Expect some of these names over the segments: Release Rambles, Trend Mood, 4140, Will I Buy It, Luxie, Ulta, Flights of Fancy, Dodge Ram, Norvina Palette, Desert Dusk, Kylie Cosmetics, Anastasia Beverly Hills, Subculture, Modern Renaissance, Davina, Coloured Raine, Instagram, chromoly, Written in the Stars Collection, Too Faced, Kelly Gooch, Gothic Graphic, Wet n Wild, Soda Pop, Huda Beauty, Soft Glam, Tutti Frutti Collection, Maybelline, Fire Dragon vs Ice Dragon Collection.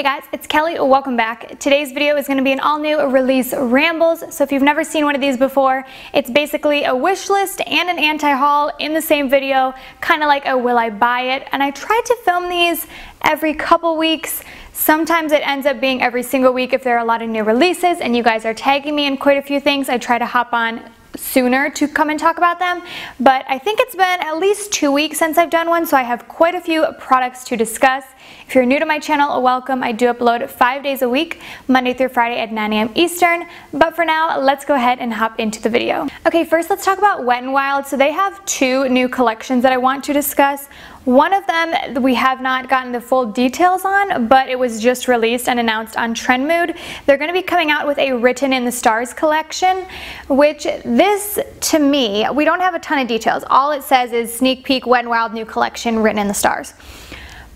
Hey guys, it's Kelly, welcome back. Today's video is going to be an all new release rambles, so if you've never seen one of these before, it's basically a wish list and an anti-haul in the same video, kind of like a will I buy it, and I try to film these every couple weeks. Sometimes it ends up being every single week if there are a lot of new releases and you guys are tagging me in quite a few things. I try to hop on sooner to come and talk about them, but I think it's been at least 2 weeks since I've done one, so I have quite a few products to discuss. If you're new to my channel, welcome. I do upload 5 days a week, Monday through Friday at 9 AM Eastern, but for now, let's go ahead and hop into the video. Okay, first let's talk about Wet n Wild. So they have two new collections that I want to discuss. One of them we have not gotten the full details on, but it was just released and announced on Trend Mood. They're going to be coming out with a Written in the Stars collection, which this, to me, we don't have a ton of details. All it says is sneak peek, Wet n Wild new collection, Written in the Stars.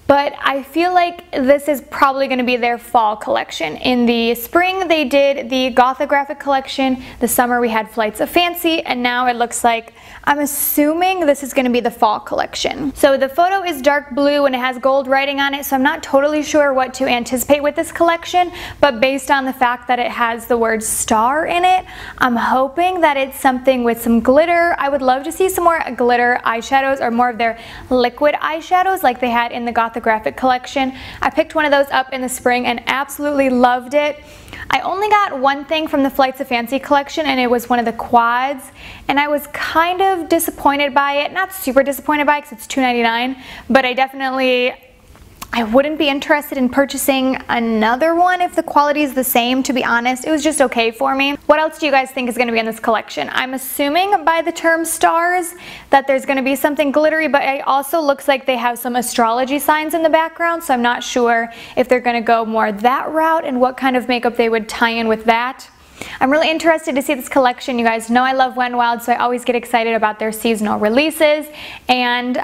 But I feel like this is probably going to be their fall collection. In the spring, they did the Gothic Graphic collection. The summer, we had Flights of Fancy. And now it looks like, I'm assuming this is going to be the fall collection. So the photo is dark blue and it has gold writing on it. So I'm not totally sure what to anticipate with this collection. But based on the fact that it has the word star in it, I'm hoping that it's something with some glitter. I would love to see some more glitter eyeshadows or more of their liquid eyeshadows like they had in the Gothic Graphic collection. I picked one of those up in the spring and absolutely loved it. I only got one thing from the Flights of Fancy collection and it was one of the quads, and I was kind of disappointed by it. Not super disappointed by it because it's $2.99, but I wouldn't be interested in purchasing another one if the quality is the same, to be honest. It was just okay for me. What else do you guys think is going to be in this collection? I'm assuming by the term stars that there's going to be something glittery, but it also looks like they have some astrology signs in the background, so I'm not sure if they're going to go more that route and what kind of makeup they would tie in with that. I'm really interested to see this collection. You guys know I love Wet n Wild, so I always get excited about their seasonal releases, and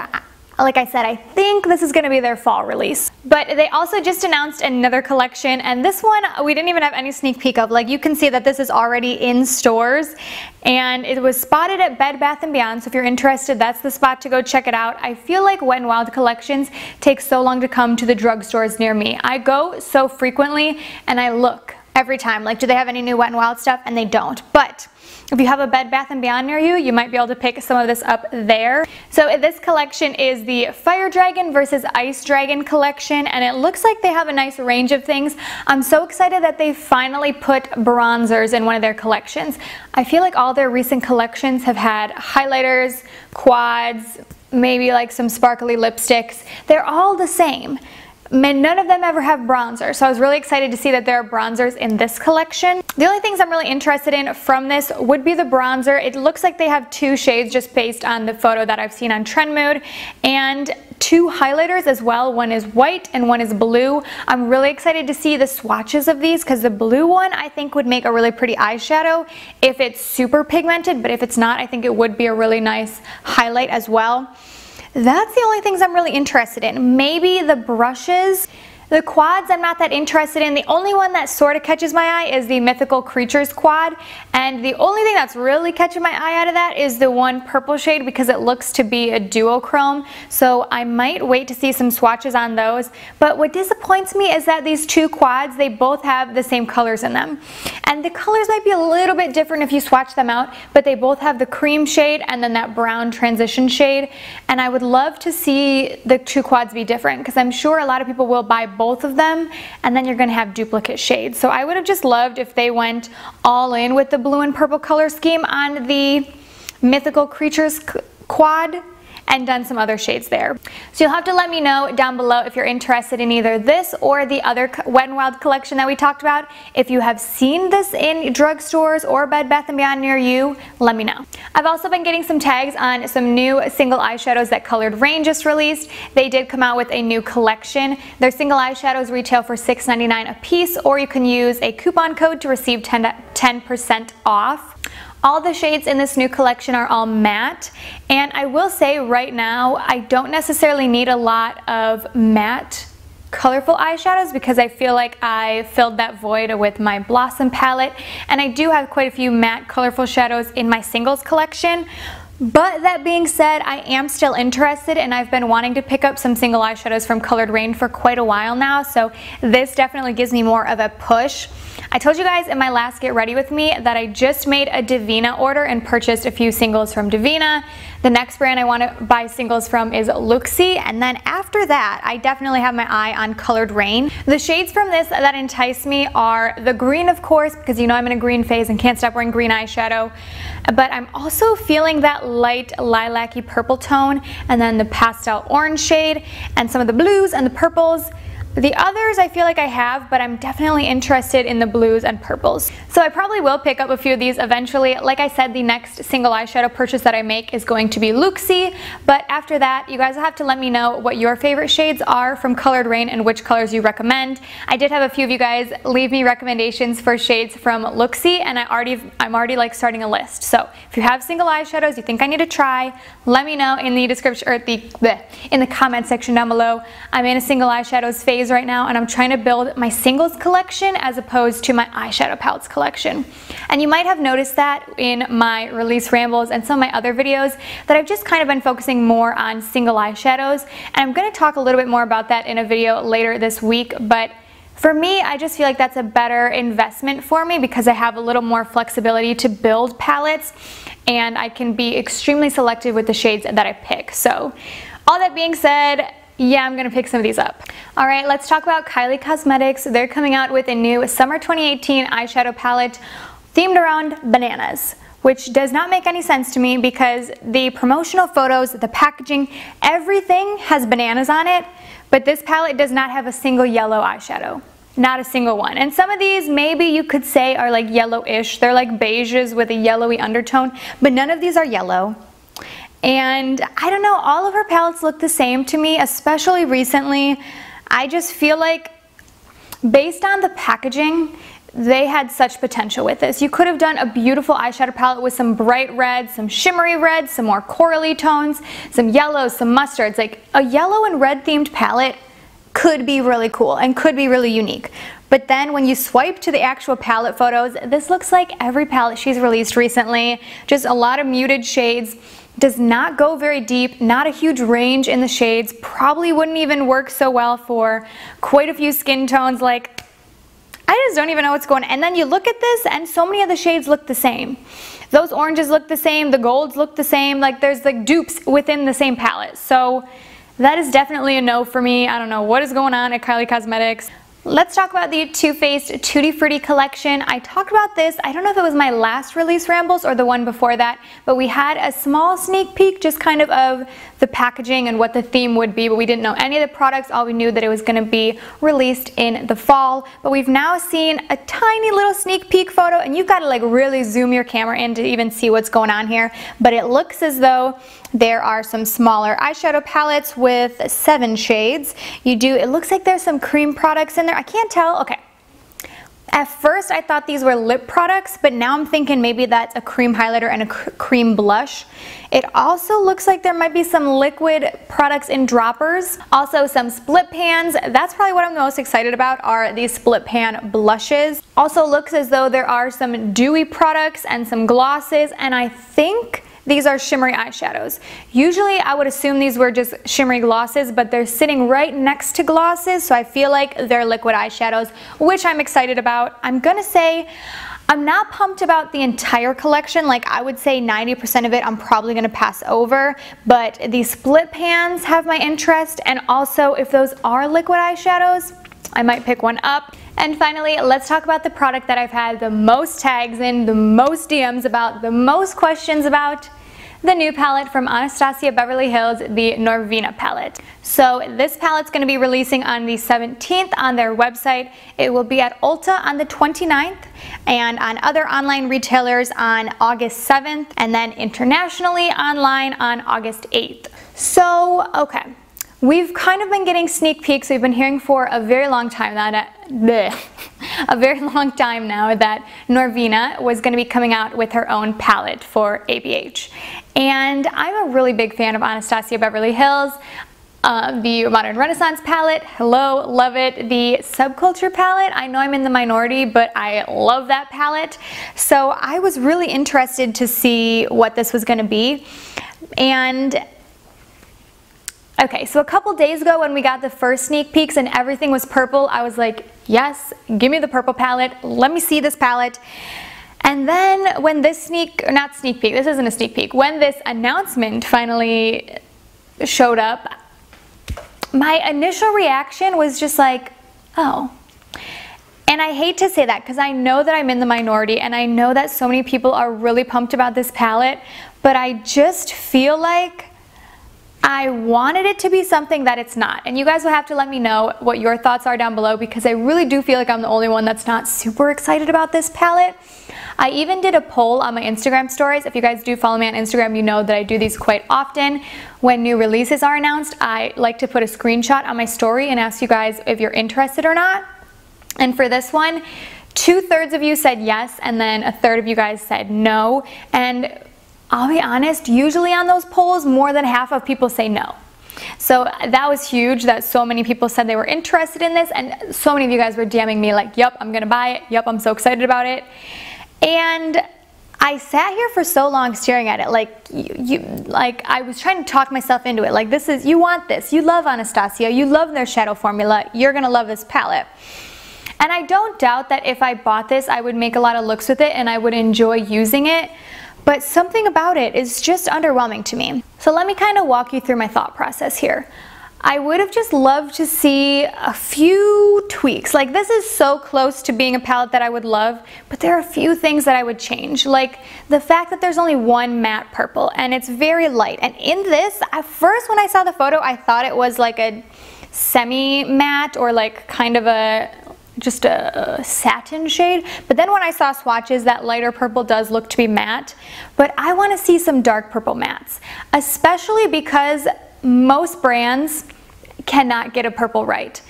like I said, I think this is going to be their fall release. But they also just announced another collection, and this one we didn't even have any sneak peek of. Like, you can see that this is already in stores, and it was spotted at Bed Bath and Beyond, so if you're interested, that's the spot to go check it out. I feel like Wet n Wild collections take so long to come to the drugstores near me. I go so frequently, and I look every time. Like, do they have any new Wet n Wild stuff? And they don't. But if you have a Bed Bath & Beyond near you, you might be able to pick some of this up there. So this collection is the Fire Dragon vs Ice Dragon Collection, and it looks like they have a nice range of things. I'm so excited that they finally put bronzers in one of their collections. I feel like all their recent collections have had highlighters, quads, maybe like some sparkly lipsticks. They're all the same. None of them ever have bronzer, so I was really excited to see that there are bronzers in this collection. The only things I'm really interested in from this would be the bronzer. It looks like they have two shades just based on the photo that I've seen on Trend Mood, and two highlighters as well. One is white and one is blue. I'm really excited to see the swatches of these because the blue one I think would make a really pretty eyeshadow if it's super pigmented, but if it's not, I think it would be a really nice highlight as well. That's the only things I'm really interested in. Maybe the brushes. The quads I'm not that interested in. The only one that sort of catches my eye is the Mythical Creatures quad, and the only thing that's really catching my eye out of that is the one purple shade because it looks to be a duochrome, so I might wait to see some swatches on those. But what disappoints me is that these two quads, they both have the same colors in them, and the colors might be a little bit different if you swatch them out, but they both have the cream shade and then that brown transition shade, and I would love to see the two quads be different because I'm sure a lot of people will buy both of them, and then you're going to have duplicate shades. So I would have just loved if they went all in with the blue and purple color scheme on the Mythical Creatures quad and done some other shades there. So you'll have to let me know down below if you're interested in either this or the other Wet n Wild collection that we talked about. If you have seen this in drugstores or Bed Bath & Beyond near you, let me know. I've also been getting some tags on some new single eyeshadows that Coloured Raine just released. They did come out with a new collection. Their single eyeshadows retail for $6.99 a piece, or you can use a coupon code to receive 10% off. All the shades in this new collection are all matte, and I will say right now I don't necessarily need a lot of matte colorful eyeshadows because I feel like I filled that void with my Blossom palette, and I do have quite a few matte colorful shadows in my singles collection. But that being said, I am still interested, and I've been wanting to pick up some single eyeshadows from Coloured Raine for quite a while now, so this definitely gives me more of a push. I told you guys in my last Get Ready With Me that I just made a Davina order and purchased a few singles from Davina. The next brand I want to buy singles from is Luxie, and then after that I definitely have my eye on Coloured Raine. The shades from this that entice me are the green, of course, because you know I'm in a green phase and can't stop wearing green eyeshadow, but I'm also feeling that light lilac-y purple tone, and then the pastel orange shade, and some of the blues and the purples. The others I feel like I have, but I'm definitely interested in the blues and purples. So I probably will pick up a few of these eventually. Like I said, the next single eyeshadow purchase that I make is going to be Luxie, but after that, you guys will have to let me know what your favorite shades are from Coloured Raine and which colors you recommend. I did have a few of you guys leave me recommendations for shades from Luxie, and I'm already like starting a list. So if you have single eyeshadows you think I need to try, let me know in the description or in the comment section down below. I'm in a single eyeshadows phase right now, and I'm trying to build my singles collection as opposed to my eyeshadow palettes collection. And you might have noticed that in my release rambles and some of my other videos that I've just kind of been focusing more on single eyeshadows, and I'm going to talk a little bit more about that in a video later this week. But for me, I just feel like that's a better investment for me because I have a little more flexibility to build palettes, and I can be extremely selective with the shades that I pick. So all that being said, yeah, I'm gonna pick some of these up. All right, let's talk about Kylie Cosmetics. They're coming out with a new summer 2018 eyeshadow palette themed around bananas, which does not make any sense to me because the promotional photos, the packaging, everything has bananas on it, but this palette does not have a single yellow eyeshadow. Not a single one. And some of these maybe you could say are like yellowish. They're like beiges with a yellowy undertone, but none of these are yellow. And I don't know, all of her palettes look the same to me, especially recently. I just feel like based on the packaging, they had such potential with this. You could have done a beautiful eyeshadow palette with some bright reds, some shimmery reds, some more corally tones, some yellows, some mustards. Like a yellow and red themed palette could be really cool and could be really unique. But then when you swipe to the actual palette photos, this looks like every palette she's released recently. Just a lot of muted shades. Does not go very deep, not a huge range in the shades, probably wouldn't even work so well for quite a few skin tones. Like, I just don't even know what's going on. And then you look at this and so many of the shades look the same. Those oranges look the same, the golds look the same, like there's like dupes within the same palette. So that is definitely a no for me. I don't know what is going on at Kylie Cosmetics. Let's talk about the Too Faced Tutti Frutti Collection. I talked about this, I don't know if it was my last release rambles or the one before that, but we had a small sneak peek just kind of the packaging and what the theme would be, but we didn't know any of the products. All we knew that it was going to be released in the fall, but we've now seen a tiny little sneak peek photo, and you've got to like really zoom your camera in to even see what's going on here. But it looks as though there are some smaller eyeshadow palettes with 7 shades. It looks like there's some cream products in there. I can't tell. Okay. At first I thought these were lip products, but now I'm thinking maybe that's a cream highlighter and a cream blush. It also looks like there might be some liquid products in droppers. Also some split pans. That's probably what I'm the most excited about, are these split pan blushes. Also looks as though there are some dewy products and some glosses, and I think these are shimmery eyeshadows. Usually I would assume these were just shimmery glosses, but they're sitting right next to glosses, so I feel like they're liquid eyeshadows, which I'm excited about. I'm gonna say I'm not pumped about the entire collection. Like I would say 90% of it I'm probably gonna pass over, but the split pans have my interest, and also if those are liquid eyeshadows, I might pick one up. And finally, let's talk about the product that I've had the most tags in, the most DMs about, the most questions about. The new palette from Anastasia Beverly Hills, the Norvina palette. So this palette's going to be releasing on the 17th on their website. It will be at Ulta on the 29th and on other online retailers on August 7th, and then internationally online on August 8th. So, okay. We've kind of been getting sneak peeks. We've been hearing for a very long time now that Norvina was going to be coming out with her own palette for ABH. And I'm a really big fan of Anastasia Beverly Hills. The Modern Renaissance palette, hello, love it. The Subculture palette, I know I'm in the minority, but I love that palette. So I was really interested to see what this was going to be. And okay, so a couple days ago when we got the first sneak peeks and everything was purple, I was like, yes, give me the purple palette, let me see this palette. And then when this when this announcement finally showed up, my initial reaction was just like, oh. And I hate to say that because I know that I'm in the minority and I know that so many people are really pumped about this palette, but I just feel like I wanted it to be something that it's not. And you guys will have to let me know what your thoughts are down below, because I really do feel like I'm the only one that's not super excited about this palette. I even did a poll on my Instagram stories. If you guys do follow me on Instagram, you know that I do these quite often. When new releases are announced, I like to put a screenshot on my story and ask you guys if you're interested or not. And for this one, 2/3 of you said yes, and then 1/3 of you guys said no. And I'll be honest, usually on those polls, more than half of people say no. So that was huge that so many people said they were interested in this, and so many of you guys were DMing me like, yep, I'm gonna buy it, yep, I'm so excited about it. And I sat here for so long staring at it, like, like I was trying to talk myself into it, like this is, you want this, you love Anastasia, you love their shadow formula, you're gonna love this palette. And I don't doubt that if I bought this, I would make a lot of looks with it and I would enjoy using it. But something about it is just underwhelming to me. So let me kind of walk you through my thought process here. I would have just loved to see a few tweaks. Like, this is so close to being a palette that I would love, but there are a few things that I would change. Like the fact that there's only one matte purple and it's very light. And in this, at first when I saw the photo, I thought it was like a semi-matte or like kind of a, just a satin shade, but then when I saw swatches, that lighter purple does look to be matte. But I want to see some dark purple mattes, especially because most brands cannot get a purple right.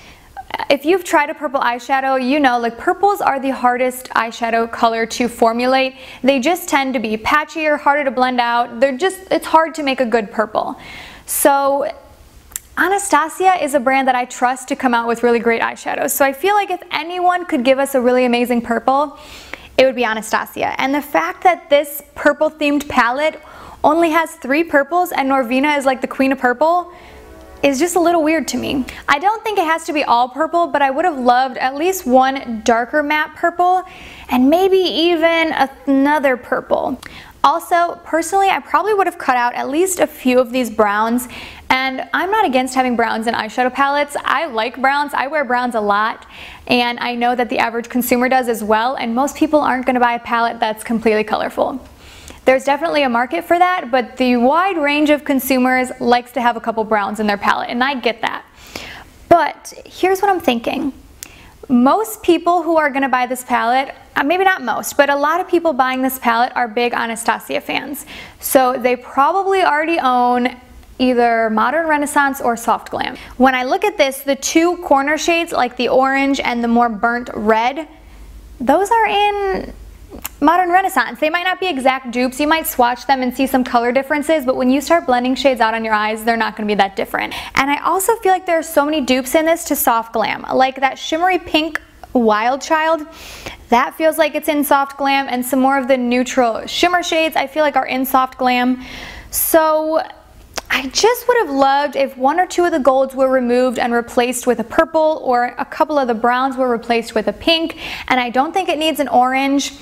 If you've tried a purple eyeshadow, you know, like, purples are the hardest eyeshadow color to formulate. They just tend to be patchier, harder to blend out. They're just, it's hard to make a good purple. So Anastasia is a brand that I trust to come out with really great eyeshadows. So I feel like if anyone could give us a really amazing purple, it would be Anastasia. And the fact that this purple themed palette only has 3 purples and Norvina is like the queen of purple is just a little weird to me. I don't think it has to be all purple, but I would have loved at least one darker matte purple and maybe even another purple. Also, personally, I probably would have cut out at least a few of these browns, and I'm not against having browns in eyeshadow palettes. I like browns, I wear browns a lot, and I know that the average consumer does as well, and most people aren't gonna buy a palette that's completely colorful. There's definitely a market for that, but the wide range of consumers likes to have a couple browns in their palette, and I get that. But here's what I'm thinking. Most people who are gonna buy this palette, maybe not most, but a lot of people buying this palette are big Anastasia fans. So they probably already own either Modern Renaissance or Soft Glam. When I look at this, the 2 corner shades, like the orange and the more burnt red, those are in Modern Renaissance. They might not be exact dupes. You might swatch them and see some color differences, but when you start blending shades out on your eyes, they're not going to be that different. And I also feel like there are so many dupes in this to Soft Glam, like that shimmery pink Wild Child. That feels like it's in Soft Glam, and some more of the neutral shimmer shades I feel like are in Soft Glam. So I just would have loved if 1 or 2 of the golds were removed and replaced with a purple, or a couple of the browns were replaced with a pink, and I don't think it needs an orange.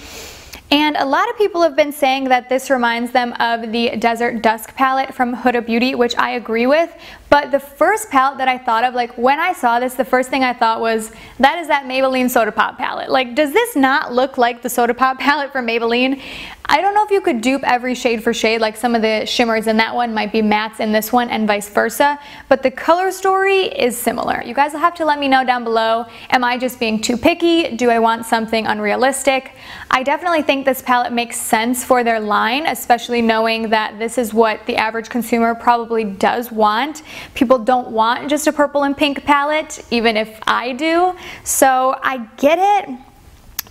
And a lot of people have been saying that this reminds them of the Desert Dusk palette from Huda Beauty, which I agree with. But the first palette that I thought of, like when I saw this, the first thing I thought was, that is that Maybelline Soda Pop palette. Like, does this not look like the Soda Pop palette from Maybelline? I don't know if you could dupe every shade for shade, like some of the shimmers in that one might be mattes in this one and vice versa, but the color story is similar. You guys will have to let me know down below, am I just being too picky? Do I want something unrealistic? I definitely think this palette makes sense for their line, especially knowing that this is what the average consumer probably does want. People don't want just a purple and pink palette, even if I do. So I get it,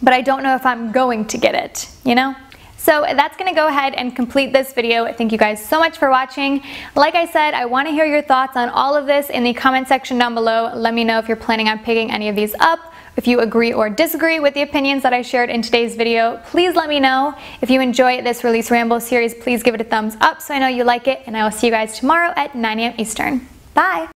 but I don't know if I'm going to get it, you know? So that's gonna go ahead and complete this video. Thank you guys so much for watching. Like I said, I wanna hear your thoughts on all of this in the comment section down below. Let me know if you're planning on picking any of these up. If you agree or disagree with the opinions that I shared in today's video, please let me know. If you enjoy this Release Ramble series, please give it a thumbs up so I know you like it, and I will see you guys tomorrow at 9 a.m. Eastern. Bye!